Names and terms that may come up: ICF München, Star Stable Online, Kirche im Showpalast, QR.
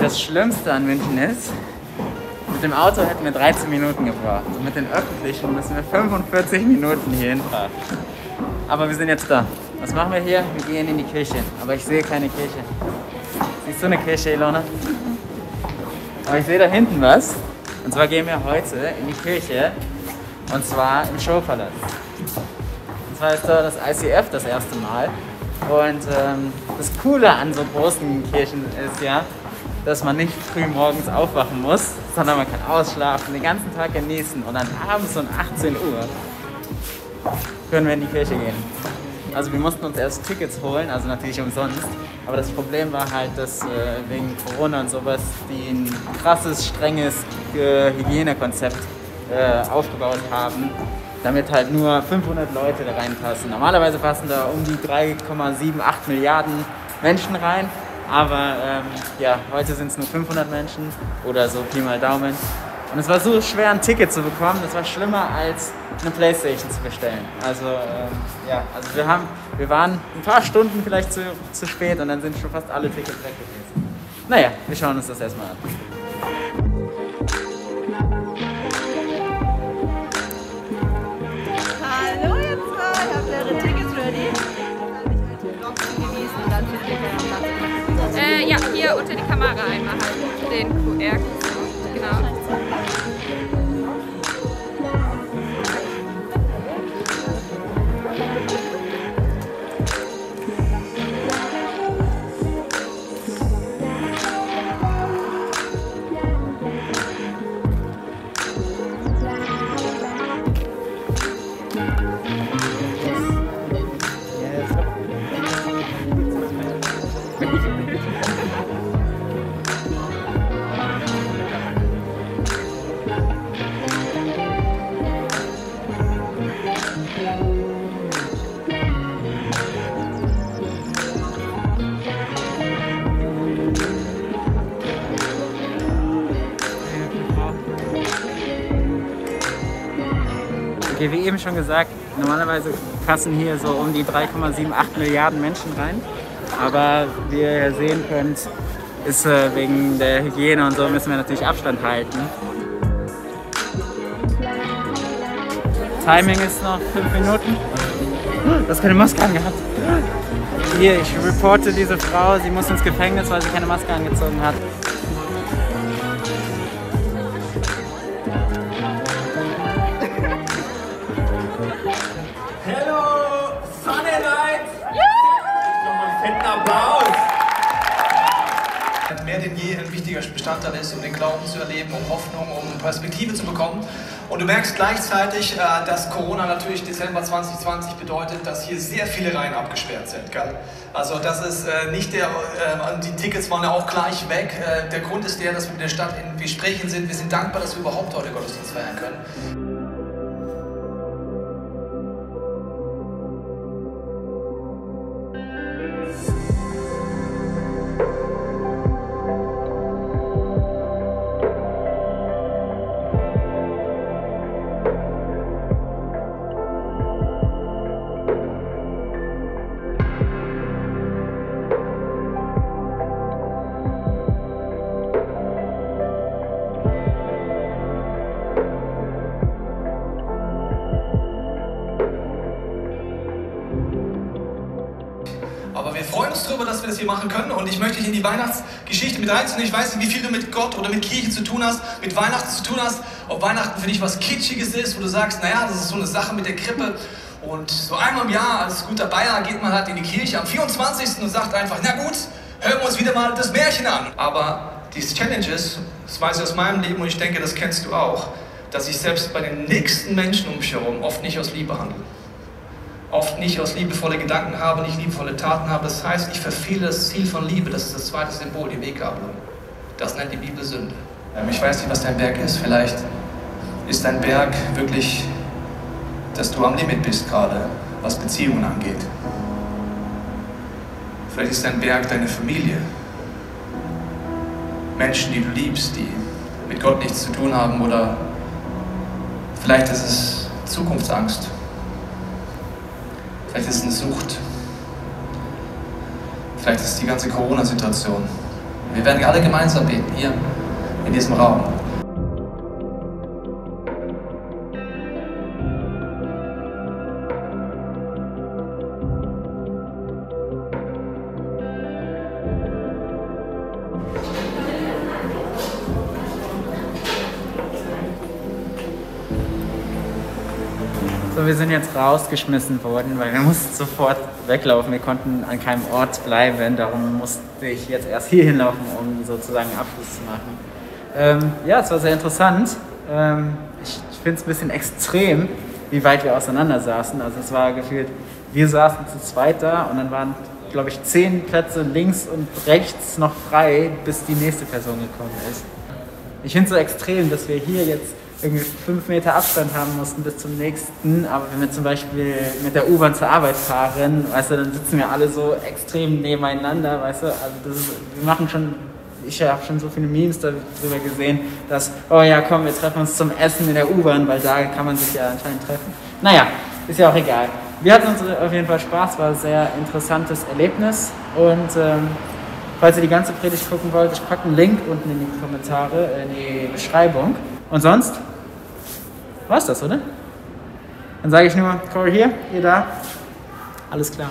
mir das Schlimmste an München ist, mit dem Auto hätten wir 13 Minuten gebraucht. Und mit den Öffentlichen müssen wir 45 Minuten hier hinfahren. Aber wir sind jetzt da. Was machen wir hier? Wir gehen in die Kirche. Aber ich sehe keine Kirche. Siehst du eine Kirche, Ilona? Aber ich sehe da hinten was. Und zwar gehen wir heute in die Kirche. Und zwar im Showpalast. Und zwar ist da das ICF das erste Mal. Und das Coole an so großen Kirchen ist ja, dass man nicht früh morgens aufwachen muss, sondern man kann ausschlafen, den ganzen Tag genießen und dann abends um 18 Uhr können wir in die Kirche gehen. Also wir mussten uns erst Tickets holen, also natürlich umsonst, aber das Problem war halt, dass wegen Corona und sowas die ein krasses, strenges Hygienekonzept aufgebaut haben, damit halt nur 500 Leute da reinpassen. Normalerweise passen da um die 3,78 Milliarden Menschen rein, aber ja, heute sind es nur 500 Menschen oder so Pi mal Daumen. Und es war so schwer, ein Ticket zu bekommen, das war schlimmer als eine Playstation zu bestellen. Also ja, also wir waren ein paar Stunden vielleicht zu spät und dann sind schon fast alle Tickets weg gewesen. Naja, wir schauen uns das erstmal an. Hallo jetzt mal, ich habe eure Tickets ready. Ich bin heute hingewiesen und dann für die ja, hier unter die Kamera einmal halten, den QR-Code. Genau. Okay, wie eben schon gesagt, normalerweise passen hier so um die 3,78 Milliarden Menschen rein. Aber wie ihr sehen könnt, ist wegen der Hygiene und so müssen wir natürlich Abstand halten. Timing ist noch 5 Minuten. Du hast keine Maske angehabt. Hier, ich reporte diese Frau, sie muss ins Gefängnis, weil sie keine Maske angezogen hat. Mehr denn je ein wichtiger Bestandteil ist, um den Glauben zu erleben, um Hoffnung, um Perspektive zu bekommen. Und du merkst gleichzeitig, dass Corona natürlich Dezember 2020 bedeutet, dass hier sehr viele Reihen abgesperrt sind. Gell? Also das ist nicht der, die Tickets waren ja auch gleich weg. Der Grund ist der, dass wir mit der Stadt in Gesprächen sind. Wir sind dankbar, dass wir überhaupt heute Gottesdienst feiern können. Aber wir freuen uns darüber, dass wir das hier machen können und ich möchte dich in die Weihnachtsgeschichte mit reinzunehmen. Ich weiß nicht, wie viel du mit Gott oder mit Kirche zu tun hast, mit Weihnachten zu tun hast, ob Weihnachten für dich was Kitschiges ist, wo du sagst, naja, das ist so eine Sache mit der Krippe. Und so einmal im Jahr als guter Bayer geht man halt in die Kirche am 24. und sagt einfach, na gut, hören wir uns wieder mal das Märchen an. Aber diese Challenges, das weiß ich aus meinem Leben und ich denke, das kennst du auch, dass ich selbst bei den nächsten Menschen um mich herum oft nicht aus Liebe handle. Oft nicht aus liebevolle Gedanken habe, nicht liebevolle Taten habe. Das heißt, ich verfehle das Ziel von Liebe. Das ist das zweite Symbol, die Weggabelung. Das nennt die Bibel Sünde. Ich weiß nicht, was dein Berg ist. Vielleicht ist dein Berg wirklich, dass du am Limit bist gerade, was Beziehungen angeht. Vielleicht ist dein Berg deine Familie. Menschen, die du liebst, die mit Gott nichts zu tun haben. Oder vielleicht ist es Zukunftsangst. Vielleicht ist es eine Sucht. Vielleicht ist es die ganze Corona-Situation. Wir werden alle gemeinsam beten, hier in diesem Raum. So, wir sind jetzt rausgeschmissen worden, weil wir mussten sofort weglaufen. Wir konnten an keinem Ort bleiben, darum musste ich jetzt erst hier hinlaufen, um sozusagen einen Abschluss zu machen. Ja, es war sehr interessant. Ich finde es ein bisschen extrem, wie weit wir auseinander saßen. Also es war gefühlt, wir saßen zu zweit da und dann waren, glaube ich, 10 Plätze links und rechts noch frei, bis die nächste Person gekommen ist. Ich finde es so extrem, dass wir hier jetzt irgendwie 5 Meter Abstand haben mussten bis zum nächsten, aber wenn wir zum Beispiel mit der U-Bahn zur Arbeit fahren, weißt du, dann sitzen wir alle so extrem nebeneinander, weißt du, also das ist, wir machen schon, ich habe schon so viele Memes darüber gesehen, dass, oh ja, komm, wir treffen uns zum Essen in der U-Bahn, weil da kann man sich ja anscheinend treffen. Naja, ist ja auch egal. Wir hatten uns auf jeden Fall Spaß, war ein sehr interessantes Erlebnis und falls ihr die ganze Predigt gucken wollt, ich packe einen Link unten in die Kommentare, in die Beschreibung. Und sonst war's das, oder? Dann sage ich nur, Corey hier, ihr da, alles klar.